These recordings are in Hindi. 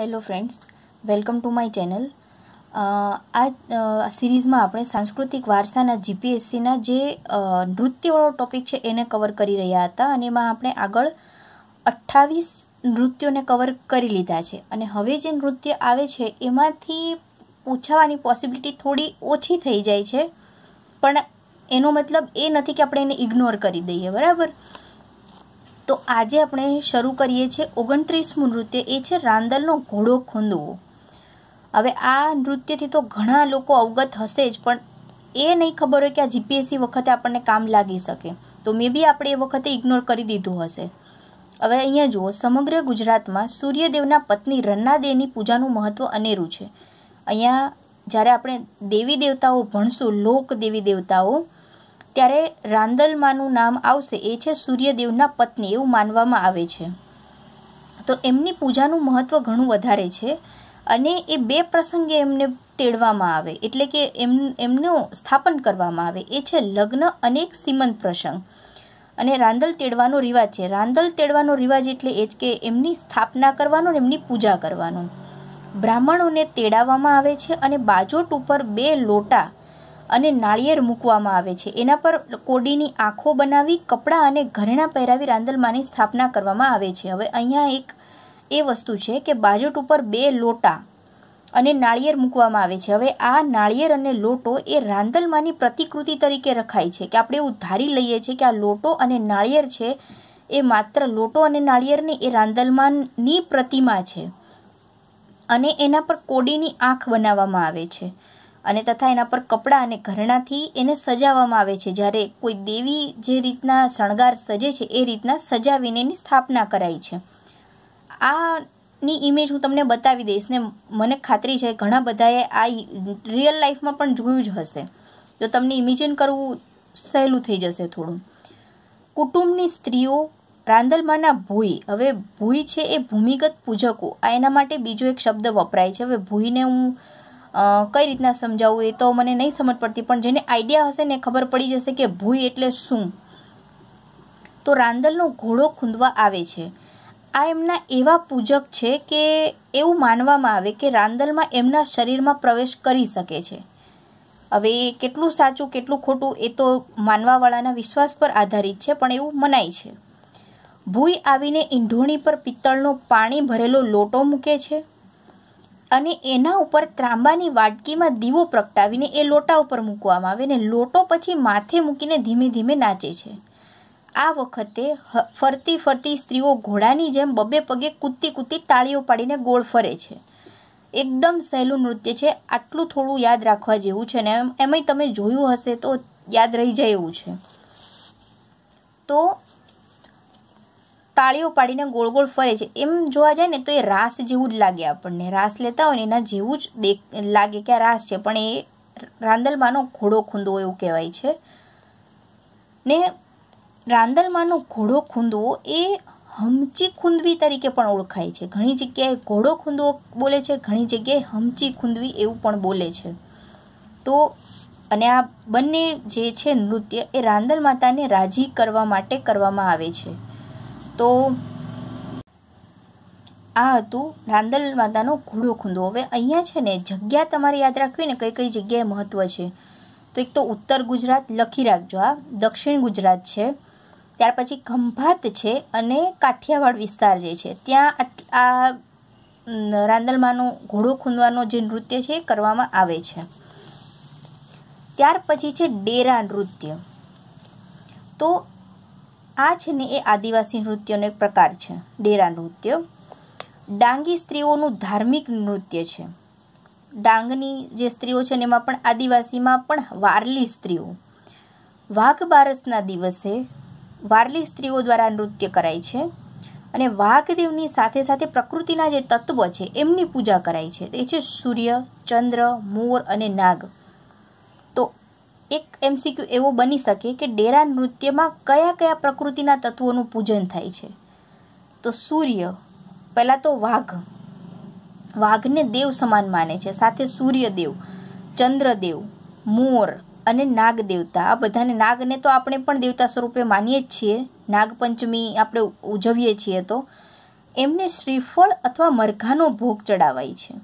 Hello friends, welcome to my channel. આ સિરીઝમાં આપણે સાંસ્કૃતિક વારસાના જીપીએસસીના જે નૃત્યવાળો ટોપિક છે એને કવર કરી રહ્યા હતા અને એમાં આપણે આગળ 28 નૃત્યોને કવર કરી લીધા છે અને હવે જે નૃત્ય આવે છે એમાંથી પૂછાવાની પોસિબિલિટી થોડી ઓછી થઈ જાય છે, પણ એનો મતલબ એ નથી કે આપણે એને ઇગ્નોર કરી દઈએ, બરાબર। तो आज अपने शुरू करिए 29मुं नृत्य ए छे रांदलनो घोड़ो खूंदवो। हवे आ नृत्य थी तो घणा लोको अवगत हशे ज, पण ए नहीं खबर होय के आ जीपीएससी वखते आपणे काम लागी सके, तो मे बी आपणे ए वखते इग्नोर करी दीधुं हशे। हवे अहींया जुओ, समग्र गुजरातमां सूर्यदेवना पत्नी रन्नादेवनी पूजानुं महत्व अनेरुं छे। अहींया ज्यारे आपणे देवी देवताओ भणशुं, लोक देवी देवताओं, त्यारे रांदल मानु नाम आवशे। ए छे सूर्यदेवना पत्नी एवं मानवामां आवे छे, तो एमनी पूजानुं महत्व घणुं वधारे छे अने ए बे प्रसंगे एमने तेड़वामां आवे, एटले के एमनुं स्थापन करवामां आवे। ए छे लग्न अने एक सीमंत प्रसंग अने रांदल तेड़वानो रिवाज छे। रांदल तेड़वानो रिवाज एटले ए ज के एमनी स्थापना करवानो अने एमनी पूजा करवानो। ब्राह्मणोने तेड़ाववामां आवे छे अने बाजोट उपर बे लोटा अने नाळियेर मूकवामां आवे छे। एना पर कोडीनी आँखो बनावी कपड़ा अने घरेणां पहेरावी रांदल मानी स्थापना करवामां आवे छे। हवे अहींया एक ए वस्तु छे के बाजोट उपर बे लोटा अने नाळियेर मूकवामां आवे छे। हवे आ नाळियेर अने लोटो ए रांदल मानी प्रतिकृति तरीके रखाय छे के आपणे एवुं धारी लईए छे के आ लोटो अने नाळियेर छे ए मात्र लोटो अने नाळियेर ने ए रांदल मानी प्रतिमा छे अने एना पर कोडीनी आँख बनाववामां आवे छे अने तथा एना पर कपड़ा अने घरणाथी एने सजाववामां आवे छे। ज्यारे कोई देवी जे रीतना शणगार सजे छे ए रीतना सजावीने एनी स्थापना कराई छे। आनी इमेज हूँ तमने बतावी दईश ने मने खातरी छे घणा बधाए आ रियल लाइफमां पण जोयुं ज हशे, तो तमने इमेजिन करवुं सहेलुं थई जशे थोडुं। कुटुंबनी स्त्रीओ रांदलमाना भूई। हवे भूई छे ए भूमिगत पूजको, आ एना माटे बीजो एक शब्द वपराय छे। हवे भूईने हूँ कई रीतना समझावू ए तो मने नहीं समझ पड़ती, पण जेने आइडिया हशे ने खबर पड़ी जशे के भूई एटले शुं। तो रांदलनो घोड़ो खूंदवा आवे छे। आ एमना एवा पूजक छे के एवं मानवामां आवे के रांदलमां एमना शरीरमां प्रवेश करी शके छे। हवे केटलुं साचुं केटलुं खोटुं ए तो मानवावाळाना विश्वास पर आधारित छे, पण एवं मनाय छे। भूई आवीने ईंढोणी पर पित्तळनो पाणी भरेलो लोटो मूके छे अने एना उपर तांबानी वाटकीमां दीवो प्रगटावीने ए लोटा उपर मूकवामां आवे ने लोटो पछी माथे मूकीने धीमे धीमे नाचे छे। आ वखते फरती फरती स्त्रीओ घोड़ानी जेम बब्बे पगे कूदती कूदती ताळीओ पाडीने गोळ फरे छे। एकदम सहेलुं नृत्य छे, आटलुं थोडुं याद राखवा जेवुं छे ने एमय तमे जोयुं हशे तो याद रही जाय एवुं छे। तो ताळीओ पाडीने गोल गोल फरे छे, एम जोवा जाय ने तो ए रास जेवुं ज लागे। आपणने रास लेता होय ने एना जेवुं ज लागे के आ रास छे, पण ए रांदल मानो घोड़ो खूंदवो एवुं कहेवाय छे ने रांदल मानो घोड़ो खूंदवो ए हमची खूंदवी तरीके पण ओळखाय छे। घणी जग्याए घोड़ो खूंदवो बोले छे, घणी जग्याए हमची खूंदवी एवुं पण बोले छे। तो अने आ बंने जे छे नृत्य ए रांदल माताने राजी करवा माटे करवामां आवे छे। तो आ हतुं रांदल मातानो घोड़ो खूंदवो। हवे अहींया छे ने जग्या तमारे याद राखवी ने कई कई जग्याए महत्व छे। तो एक तो उत्तर गुजरात लखी राखजो, आ दक्षिण गुजरात छे, त्यार पछी खंभात छे अने काठियावाड़ विस्तार जे छे त्यां आ रांदल मानो घोड़ो खूंदवानो जे नृत्य छे करवामां आवे छे। त्यार पछी छे डेरा नृत्य। तो आ छे ने ए आदिवासी नृत्योनो एक प्रकार छे डेरा नृत्य। डांगी स्त्रीओनुं धार्मिक नृत्य छे। डांगनी जे स्त्रीओ छे एमां पण आदिवासीमां पण वारली स्त्रीओ वाघ बारसना दिवसे वारली स्त्रीओ द्वारा नृत्य कराय छे अने वाघदेवनी साथे साथे प्रकृतिना जे तत्व छे एमनी पूजा कराय छे। ए छे सूर्य, चंद्र, मोर अने नाग। एक एमसीक्यू एवो बनी सके के डेरा नृत्य में कया कया प्रकृतिना तत्वों पूजन थाय छे। तो सूर्य पहला तो वाघ, वाघ ने देव समान माने छे, साथे सूर्यदेव, चंद्रदेव, मोर अने नाग देवता। आ बधाने नाग ने तो आपणे पण देवता स्वरूपे मानीए छीए, नागपंचमी आपणे उजवीए छीए, तो એમને શ્રીફળ अथवा મરઘાનો ભોગ ચડાવાય છે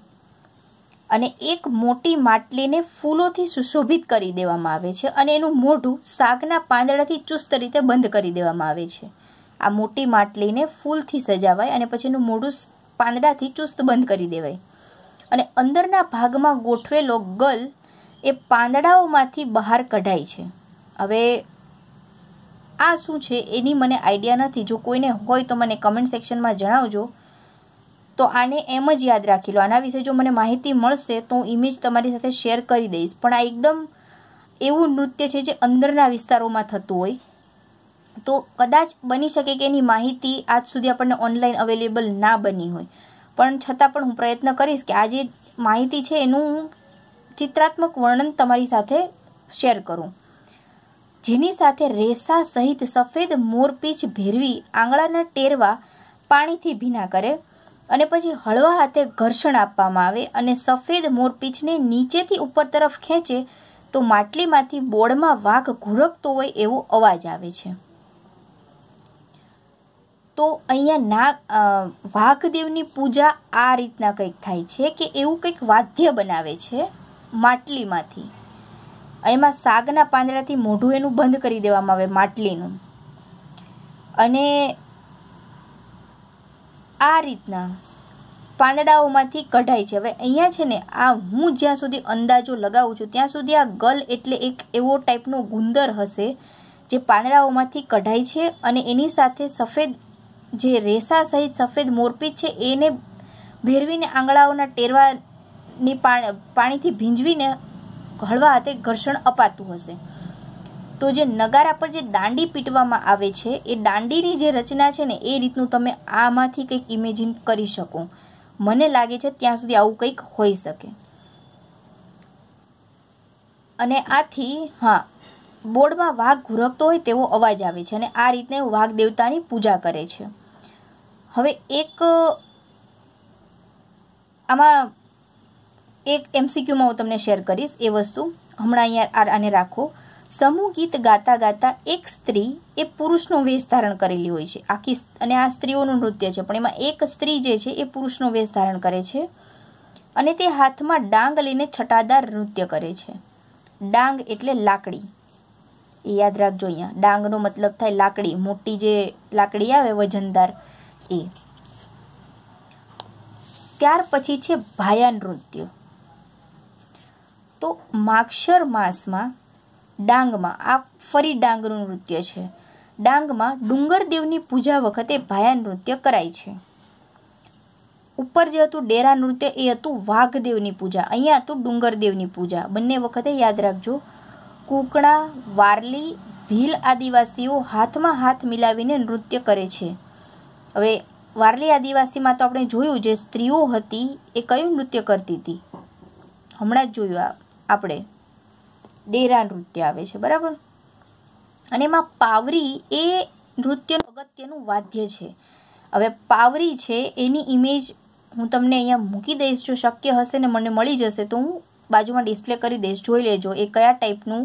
અને એક મોટી માટલીને ફૂલોથી સુશોભિત કરી દેવામાં આવે છે અને એનું મોઢું સાગના પાંદડાથી ચુસ્ત રીતે બંધ કરી દેવામાં આવે છે। આ મોટી માટલીને ફૂલથી સજાવાય અને પછી એનું મોઢું પાંદડાથી ચુસ્ત બંધ કરી દેવાય અને અંદરના ભાગમાં ગોઠવેલો ગલ એ પાંદડાઓમાંથી બહાર કઢાય છે। હવે आ शू है एनी मने आइडिया नहीं, जो कोईने होय तो मने कमेंट सेक्शन में जणावजो। तो आने एमज याद राखी लो, आना विषे जो मने माहिती मळशे तो हूँ इमेज तमारी साथे शेर करी दईश। पण आ एकदम एवं नृत्य है जे अंदरना विस्तारों में थतुं होय, तो कदाच बनी शके के एनी माहिती आज सुधी आपणे ऑनलाइन अवेलेबल ना बनी होय, पण छतां पण हूँ प्रयत्न करीश कि आ जे माहिती है एनुं चित्रात्मक वर्णन तमारी साथे शेर करूँ। जेनी साथे रेसा सहित सफेद मोरपीछ भेरवी आंगळाना टेरवा पाणीथी भीना करे अने पछी हळवा हाथे घर्षण आपवामां आवे अने सफेद मोरपीछने नीचेथी उपर तरफ खेंचे तो માટલીમાંથી બોળમાં વાઘ ઘુરકતો હોય એવો અવાજ આવે છે। તો અહીંયા વાઘદેવની પૂજા આ રીતના કંઈક થાય છે કે એવું કંઈક વાદ્ય બનાવે છે માટલીમાંથી। एम सागना पांदड़ा मोढ़ू एनु बंद करी देवामां आवे માટલીनु अने आ रीतना पांदड़ाओमांथी कढाय छे। हवे अहींया छे ने आ हूँ ज्यां सुधी अंदाजो लगावुं छुं त्यां सुधी आ गल एटले एक एवो टाइपनो गुंदर हशे जे पांदड़ाओमांथी कढाय छे अने एनी साथे सफेद जे रेसा सहित सफेद मोरपीछ छे एने भेरवीने आंगळाओना टेरवानी पाणीथी भींजवीने हळवा हाथे घर्षण अपातुं हशे। तो जे नगारा पर जे दांडी पीटवामां आवे छे ए दांडीनी जे रचना छे ने ए रीतनुं तमे आमांथी कंईक इमेजिन करी शको। मने लागे छे त्यां सुधी आवुं कंईक होई शके। अने आथी हां बोर्डमां वाघ घुरकतो होय तेवो अवाज आवे छे अने आ रीतने वाघ देवतानी पूजा करे छे। हवे एक आमां एक एमसीक्यू में हूँ तमने शेर करीश ए वस्तु हमणां अहींया आने राखो। समूह गीत गाता गाता एक स्त्री ए पुरुषनो वेश धारण करेली होय छे। आखी अने आ स्त्रीओनुं नृत्य छे पण एमां एक स्त्री जे छे ए पुरुषनो वेश धारण करे छे अने ते हाथमां डांग लईने छटादार नृत्य करे छे। डांग एटले लाकड़ी, ए याद राखजो। अहींया डांगनो मतलब थाय लाकड़ी, मोटी जे लाकड़ी आवे वजनदार ए। त्यार पछी छे भाया नृत्य। तो माक्षर मास में डांग में आ फरी डांगनु नृत्य है। डांग में डूंगर देवनी पूजा वखते भाया नृत्य कराय छे। उपर जे हतुं डेरा नृत्य ए हतुं वाघदेवनी पूजा, अहींया हतुं डूंगर देवनी पूजा। बंने वखते याद राखजो कूकणा वारली भील आदिवासीओ हाथ में हाथ मिलावीने नृत्य करे छे। हवे वारली आदिवासी में तो आपणे जोयुं जे स्त्रीओ हती ए कयुं नृत्य करती हती, हमणां ज जोयुं आपणे डेरा नृत्य आवे छे बराबर। अने एमां पावरी ए नृत्य अगत्यनुं वाद्य छे। हवे पावरी छे एनी इमेज हूँ तमने अहींया मूकी दईश, जो शक्य हशे ने मने मळी जशे तो हूँ बाजुमां डिस्प्ले करी दईश, जोई लेजो ए कया टाइपनुं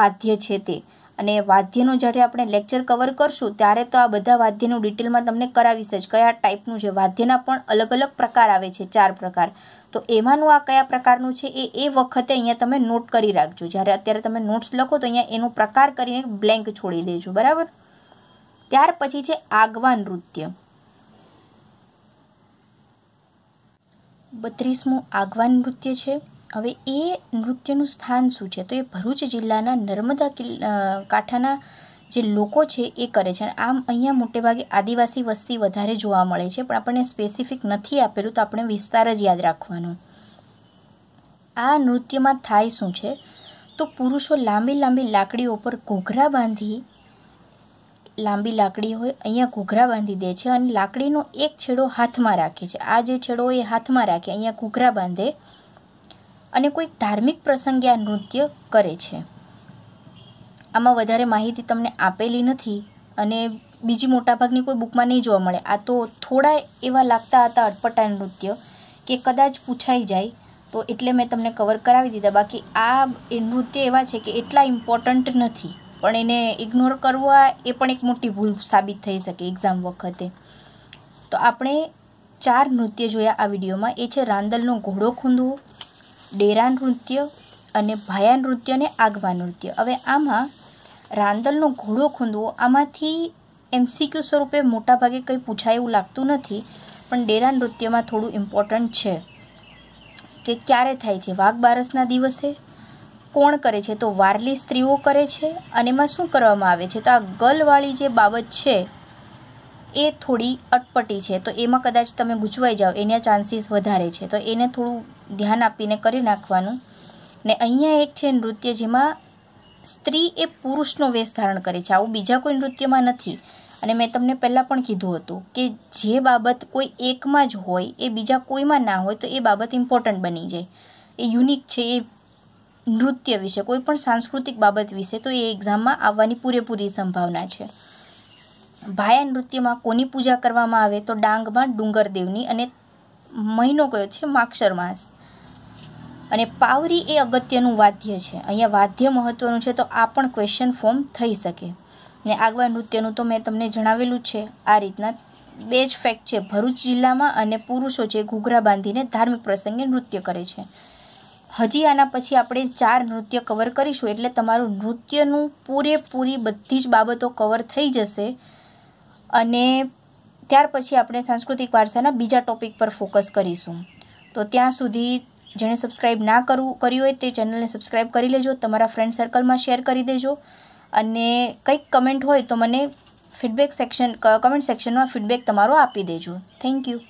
वाद्य छे ते। अने वाद्यनो ज्यारे आपणे लेक्चर कवर करशुं त्यारे तो आ बधा वाद्यनुं डिटेलमां तमने करावीश ज। कया टाइपनुं छे, वाद्यना पण अलग अलग प्रकार आवे छे, 4 प्रकार। तो एमानुं आ कया प्रकारनुं छे ए वखते अहींया तमे नोट करी राखजो। ज्यारे अत्यारे तमे नोट्स लखो तो अहींया एनो प्रकार करीने ब्लेंक छोडी देजो बराबर। त्यार पछी छे आगवा नृत्य। 32मो आगवा नृत्य छे। हवे ए नृत्यनुं स्थान शुं छे तो ए भरूच जिल्लाना नर्मदा कांठाना जे लोको छे ए करे छे। आम अहींया मोटे भागे आदिवासी वस्ती वधारे जोवा मळे छे पण आपणे स्पेसिफिक नथी आपेलुं तो आपणे विस्तार ज याद राखवानो। आ नृत्यमां थाय शुं छे तो पुरुषो लांबी लांबी लाकड़ीओ पर घोघरा बांधी, लांबी लाकड़ी होय अहींया घोघरा बांधी दे छे अने लाकड़ीनो एक छेड़ो हाथमां राखे छे। आ जे छेड़ो होय ए हाथमां राखे, अहींया घोघरा बांधे अने कोई धार्मिक प्रसंगे आ नृत्य करे छे। आमां वधारे माहिती तमने आपेली नथी अने बीजी मोटा भागनी कोई बुकमां नहीं जोवा मळे। आ तो थोड़ा एवा लागता हता अटपटा नृत्य के कदाच पूछाई जाए तो एटले मैं तमने कवर करावी दीधा। बाकी आ नृत्य एवा छे के एटला इम्पोर्टंट नथी पण एने इग्नोर करवा ए पण एक मोटी भूल साबित थई शके एग्जाम वखते। तो आपणे चार नृत्य जोया आ विडियोमां। ए छे रांदलनो घोड़ो खूंदवो, डेरा नृत्य अने भाया नृत्य ने आगवा नृत्य। हवे आमां रांदलनो घोड़ो खूंदवो आमांथी एमसीक्यू स्वरूपे मोटा भागे कंई पूछाय एवुं लागतुं नथी, पण डेरा नृत्यमां थोडुं इम्पोर्टंट छे कि क्यारे थाय छे, वाघ बारसना दिवसे। कोण करे छे तो वारली स्त्रीओ करे छे। अने एमां शुं करवामां आवे छे तो आ गर्लवाळी जे बाबत छे ए थोड़ी अटपटी है, तो एमां कदाच तमे गूंचवाई जाओ, एना चांसीस वधारे छे, तो एने थोड़ुं ध्यान आपीने करी नाखवानुं। ने अहींया एक छे नृत्य जेमां स्त्री ए पुरुषनो वेश धारण करे छे, आवुं बीजा कोई नृत्यमां नथी। अने मैं तमने पहला पण कीधुं हतुं कि जे बाबत कोई एकमां ज होय ए बीजा कोईमां ना होय तो ए बाबत इम्पोर्टंट बनी जाय, ए युनिक छे। ए नृत्य विषे कोईपण सांस्कृतिक बाबत विषे तो ए एक्झाममां आववानी पूरेपूरी संभावना छे। भाया नृत्य में कोनी पूजा करवामां आवे तो डांग में डूंगर देवनी, अने महीनो कयो छे माक्षर मास। अने पावरी ए अगत्यनुं वाद्य छे, अहींया वाद्य महत्वनुं छे तो आ पण क्वेश्चन फॉर्म थई शके। ने आगवा नृत्यनुं तो मैं तमने जणावेलुं छे। आ रीतना बे ज फेक्ट छे भरूच जिल्लामां, अने पुरुषो जे घूघरा बांधीने धार्मिक प्रसंगे नृत्य करे छे। हजी आना पछी आपणे चार नृत्य कवर करीशुं एटले तमारुं नृत्यनुं पूरेपूरी बधी ज बाबतो कवर थई जशे। अने त्यार पछी आपणे सांस्कृतिक वारसाना बीजा टॉपिक पर फोकस करीशुं। तो त्यां सुधी जेने सब्सक्राइब ना कर्युं होय ते चेनलने सब्सक्राइब करी लेजो, तमारा फ्रेंड सर्कलमां शेर करी देजो। अने कंईक कमेंट होय तो मने फीडबेक सेक्शन कमेंट सेक्शनमां फीडबेक तमारो आपी देजो। Thank you.